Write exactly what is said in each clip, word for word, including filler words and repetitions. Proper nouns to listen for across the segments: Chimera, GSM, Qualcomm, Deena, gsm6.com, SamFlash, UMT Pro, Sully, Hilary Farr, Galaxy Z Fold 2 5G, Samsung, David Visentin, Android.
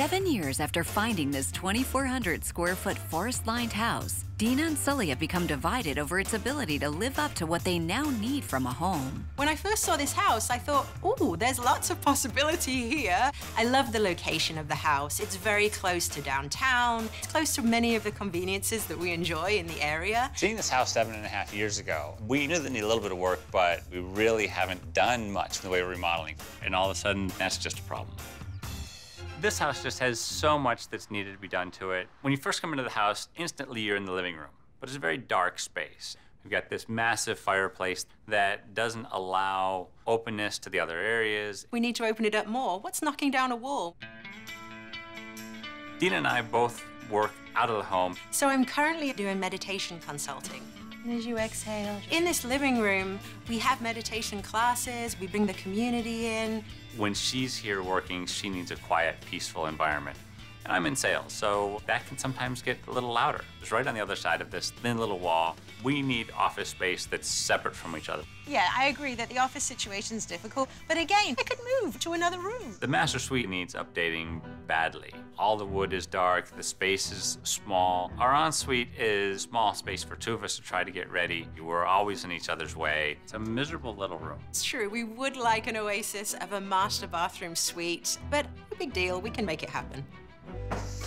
Seven years after finding this twenty-four hundred square foot forest-lined house, Dina and Sully have become divided over its ability to live up to what they now need from a home. When I first saw this house, I thought, ooh, there's lots of possibility here. I love the location of the house. It's very close to downtown. It's close to many of the conveniences that we enjoy in the area. Seeing this house seven and a half years ago, we knew that it needed a little bit of work, but we really haven't done much in the way of remodeling. And all of a sudden, that's just a problem. This house just has so much that's needed to be done to it. When you first come into the house, instantly you're in the living room, but it's a very dark space. We've got this massive fireplace that doesn't allow openness to the other areas. We need to open it up more. What's knocking down a wall? Dina and I both work out of the home. So I'm currently doing meditation consulting. As you exhale. In this living room, we have meditation classes, we bring the community in. When she's here working, she needs a quiet, peaceful environment. And I'm in sales, so that can sometimes get a little louder. It's right on the other side of this thin little wall. We need office space that's separate from each other. Yeah, I agree that the office situation's difficult, but again, I could move to another room. The master suite needs updating badly. All the wood is dark, the space is small. Our ensuite is small space for two of us to try to get ready. We're always in each other's way. It's a miserable little room. It's true, we would like an oasis of a master bathroom suite, but no big deal, we can make it happen.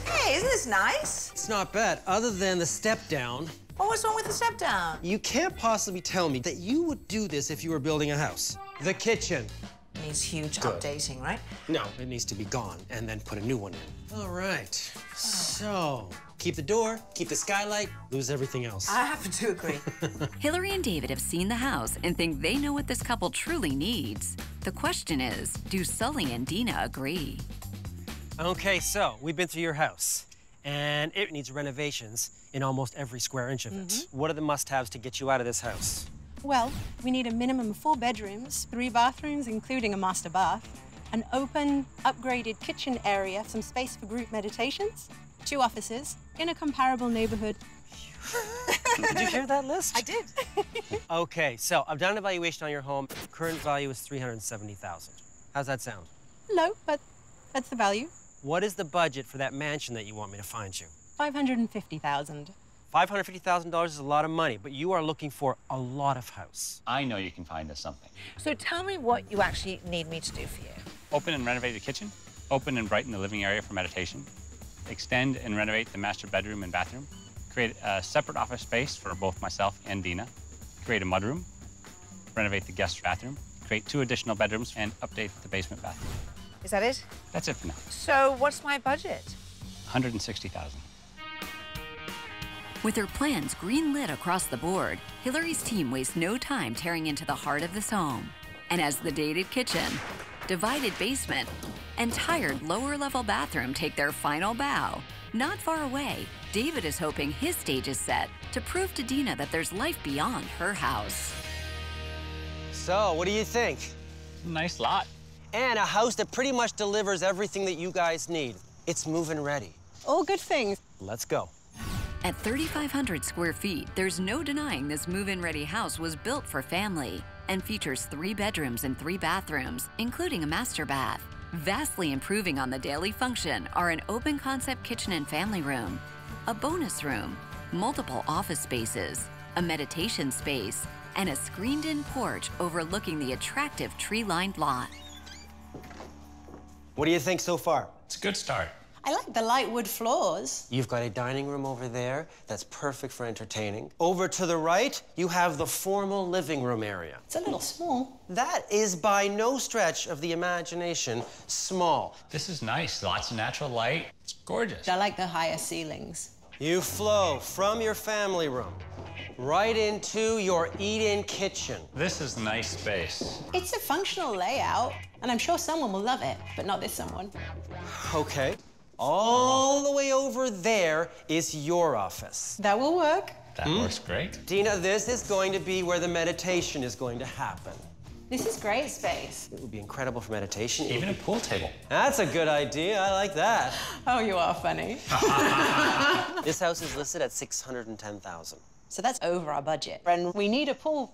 Hey, isn't this nice? It's not bad, other than the step down. Oh, what's wrong with the step down? You can't possibly tell me that you would do this if you were building a house. The kitchen. It needs huge Good. updating, right? No, it needs to be gone and then put a new one in. All right, oh. So keep the door, keep the skylight, lose everything else. I happen to agree. Hilary and David have seen the house and think they know what this couple truly needs. The question is, do Sully and Dina agree? Okay, so we've been through your house, and it needs renovations in almost every square inch of it. Mm-hmm. What are the must-haves to get you out of this house? Well, we need a minimum of four bedrooms, three bathrooms, including a master bath, an open, upgraded kitchen area, some space for group meditations, two offices in a comparable neighborhood. Did you hear that list? I did. Okay, so I've done an evaluation on your home. Current value is three hundred seventy thousand dollars. How's that sound? Low, but that's the value. What is the budget for that mansion that you want me to find you? five hundred fifty thousand dollars. five hundred fifty thousand dollars is a lot of money, but you are looking for a lot of house. I know you can find us something. So tell me what you actually need me to do for you. Open and renovate the kitchen. Open and brighten the living area for meditation. Extend and renovate the master bedroom and bathroom. Create a separate office space for both myself and Dina. Create a mudroom. Renovate the guest bathroom. Create two additional bedrooms and update the basement bathroom. Is that it? That's it for now. So what's my budget? one hundred sixty thousand dollars. With her plans green-lit across the board, Hilary's team wastes no time tearing into the heart of this home. And as the dated kitchen, divided basement, and tired lower-level bathroom take their final bow, not far away, David is hoping his stage is set to prove to Dina that there's life beyond her house. So, what do you think? Nice lot. And a house that pretty much delivers everything that you guys need. It's move-in ready. All good things. Let's go. At three thousand five hundred square feet, there's no denying this move-in ready house was built for family and features three bedrooms and three bathrooms, including a master bath. Vastly improving on the daily function are an open concept kitchen and family room, a bonus room, multiple office spaces, a meditation space, and a screened-in porch overlooking the attractive tree-lined lot. What do you think so far? It's a good start. I like the light wood floors. You've got a dining room over there that's perfect for entertaining. Over to the right, you have the formal living room area. It's a little small. That is by no stretch of the imagination small. This is nice. Lots of natural light. It's gorgeous. I like the higher ceilings. You flow from your family room right into your eat-in kitchen. This is nice space. It's a functional layout, and I'm sure someone will love it, but not this someone. Okay. All the way over there is your office. That will work. That mm. works great. Dina, this is going to be where the meditation is going to happen. This is great space. It would be incredible for meditation. Even a pool table. That's a good idea. I like that. Oh, you are funny. This house is listed at six hundred ten thousand dollars. So that's over our budget. And we need a pool.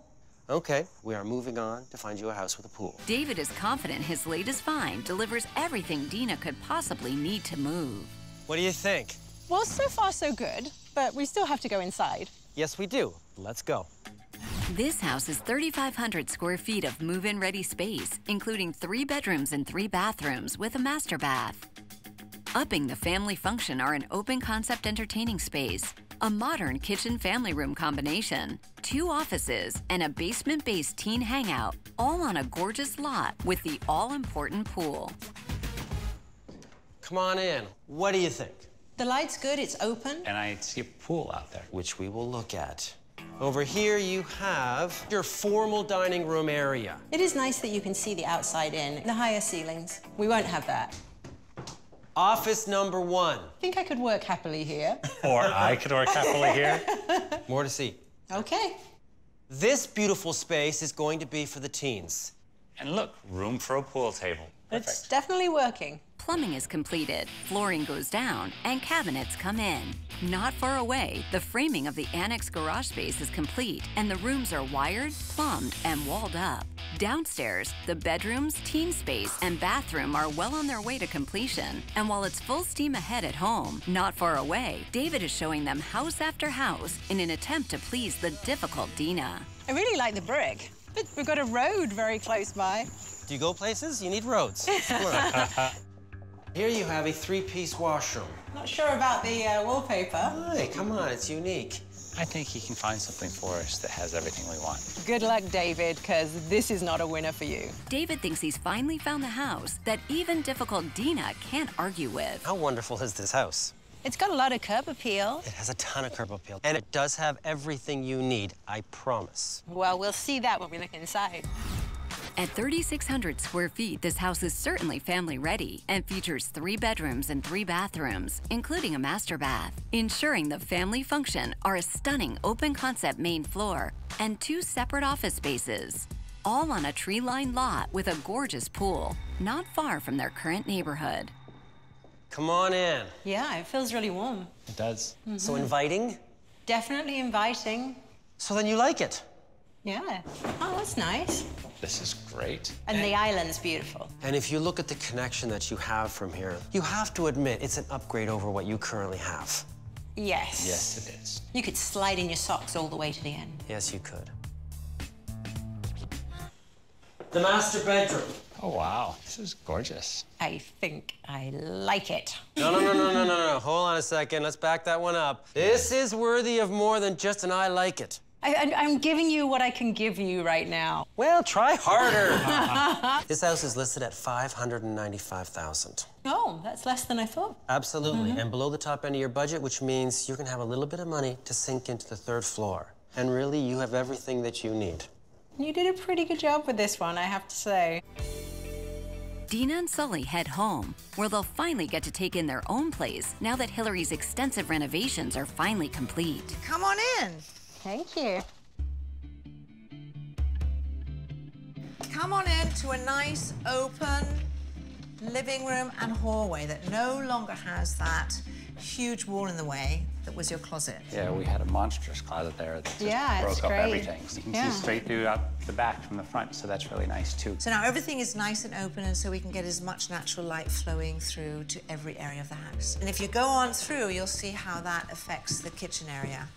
Okay, we are moving on to find you a house with a pool. David is confident his latest find delivers everything Dina could possibly need to move. What do you think? Well, so far so good, but we still have to go inside. Yes, we do. Let's go. This house is thirty-five hundred square feet of move-in ready space, including three bedrooms and three bathrooms with a master bath. Upping the family function are an open concept entertaining space, a modern kitchen family room combination, two offices, and a basement-based teen hangout, all on a gorgeous lot with the all-important pool. Come on in. What do you think? The light's good, it's open. And I see a pool out there, which we will look at. Over here, you have your formal dining room area. It is nice that you can see the outside in, the higher ceilings. We won't have that. Office number one. I think I could work happily here. Or I could work happily here. More to see. Okay. This beautiful space is going to be for the teens. And look, room for a pool table. Perfect. It's definitely working. Plumbing is completed, flooring goes down, and cabinets come in. Not far away, the framing of the annex garage space is complete, and the rooms are wired, plumbed, and walled up. Downstairs, the bedrooms, teen space, and bathroom are well on their way to completion. And while it's full steam ahead at home, not far away, David is showing them house after house in an attempt to please the difficult Dina. I really like the brick, but we've got a road very close by. Do you go places? You need roads. Here you have a three-piece washroom. Not sure about the uh, wallpaper. Hey, come on, it's unique. I think he can find something for us that has everything we want. Good luck, David, because this is not a winner for you. David thinks he's finally found the house that even difficult Dina can't argue with. How wonderful is this house? It's got a lot of curb appeal. It has a ton of curb appeal, and it does have everything you need, I promise. Well, we'll see that when we look inside. At thirty-six hundred square feet, this house is certainly family-ready and features three bedrooms and three bathrooms, including a master bath. Ensuring the family function are a stunning open-concept main floor and two separate office spaces, all on a tree-lined lot with a gorgeous pool, not far from their current neighborhood. Come on in. Yeah, it feels really warm. It does. Mm-hmm. So inviting? Definitely inviting. So then you like it? Yeah. Oh, that's nice. This is great. And the island's beautiful. And if you look at the connection that you have from here, you have to admit it's an upgrade over what you currently have. Yes. Yes, it is. You could slide in your socks all the way to the end. Yes, you could. The master bedroom. Oh, wow. This is gorgeous. I think I like it. No, no, no, no, no, no, no. Hold on a second. Let's back that one up. This is worthy of more than just an I like it. I, I'm giving you what I can give you right now. Well, try harder. This house is listed at five hundred ninety-five thousand dollars. Oh, that's less than I thought. Absolutely, mm-hmm. And below the top end of your budget, which means you can have a little bit of money to sink into the third floor. And really, you have everything that you need. You did a pretty good job with this one, I have to say. Dina and Sully head home, where they'll finally get to take in their own place now that Hilary's extensive renovations are finally complete. Come on in. Thank you. Come on in to a nice, open living room and hallway that no longer has that huge wall in the way that was your closet. Yeah, we had a monstrous closet there that just yeah, broke up great. everything. So you can yeah. see straight through out the back from the front, so that's really nice, too. So now everything is nice and open, and so we can get as much natural light flowing through to every area of the house. And if you go on through, you'll see how that affects the kitchen area.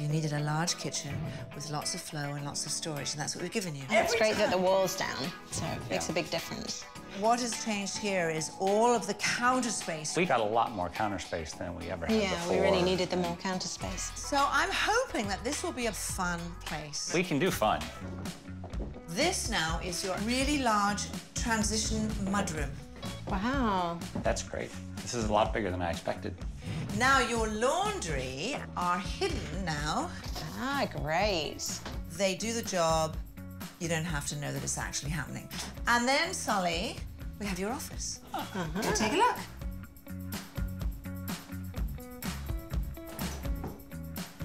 You needed a large kitchen with lots of flow and lots of storage, and that's what we've given you. It's great that the wall's down, so it makes a big difference. What has changed here is all of the counter space. We got a lot more counter space than we ever had before. Yeah, we really needed the more counter space. So I'm hoping that this will be a fun place. We can do fun. This now is your really large transition mudroom. Wow. That's great. This is a lot bigger than I expected. Now your laundry are hidden now. Ah, great. They do the job. You don't have to know that it's actually happening. And then, Sully, we have your office. Uh-huh. Go take a look.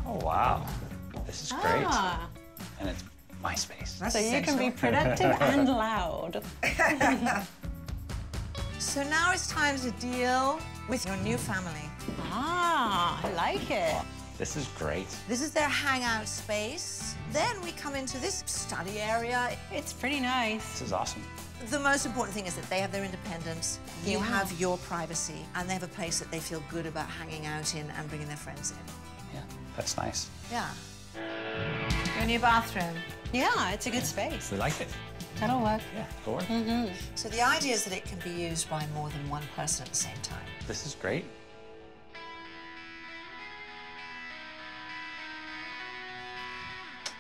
Oh, wow. This is great. Ah. And it's my space. That's so you can be productive and loud. So now it's time to deal with your new family. Ah, I like it. This is great. This is their hangout space. Then we come into this study area. It's pretty nice. This is awesome. The most important thing is that they have their independence, yeah. You have your privacy, and they have a place that they feel good about hanging out in and bringing their friends in. Yeah, that's nice. Yeah. Your new bathroom. Yeah, it's a good space. We like it. That'll work. Yeah, it'll work. Mm-hmm. So the idea is that it can be used by more than one person at the same time. This is great.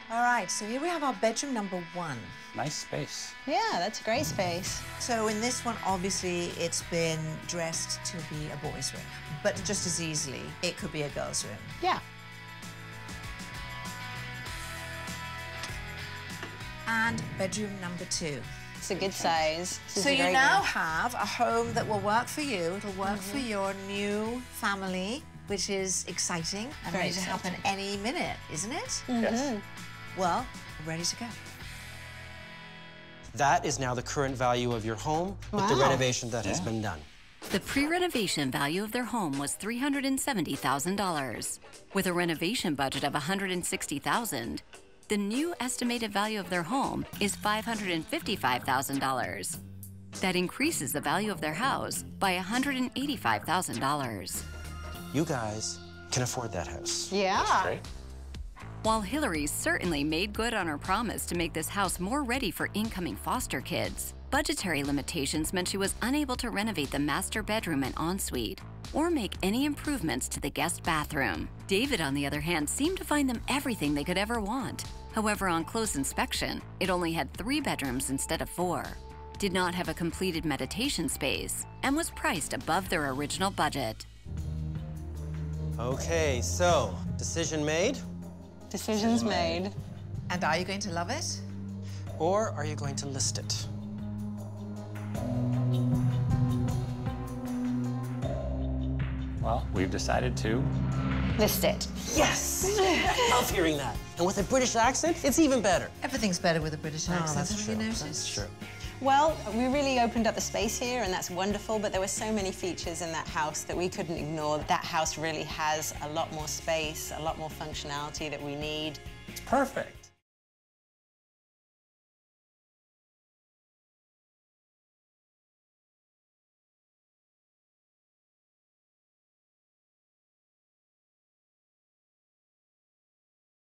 All right, so here we have our bedroom number one. Nice space. Yeah, that's a great space. So in this one, obviously, it's been dressed to be a boys' room, but just as easily, it could be a girls' room. Yeah. And bedroom number two. It's a good size. This so you now good. have a home that will work for you. It'll work mm-hmm. for your new family, which is exciting and Very ready to exciting. happen any minute, isn't it? Mm-hmm. Yes. Well, ready to go. That is now the current value of your home wow. with the renovation that yeah. has been done. The pre-renovation value of their home was three hundred seventy thousand dollars. With a renovation budget of one hundred sixty thousand dollars, the new estimated value of their home is five hundred fifty-five thousand dollars. That increases the value of their house by one hundred eighty-five thousand dollars. You guys can afford that house. Yeah. That's great. While Hilary certainly made good on her promise to make this house more ready for incoming foster kids, budgetary limitations meant she was unable to renovate the master bedroom and ensuite or make any improvements to the guest bathroom. David, on the other hand, seemed to find them everything they could ever want. However, on close inspection, it only had three bedrooms instead of four, did not have a completed meditation space, and was priced above their original budget. Okay, so decision made. Decision's made. And are you going to love it? Or are you going to list it? Well, we've decided to... list it. Yes! I love hearing that. And with a British accent, it's even better. Everything's better with a British accent. Oh, that's true. That's true. Well, we really opened up the space here, and that's wonderful, but there were so many features in that house that we couldn't ignore. That house really has a lot more space, a lot more functionality that we need. It's perfect.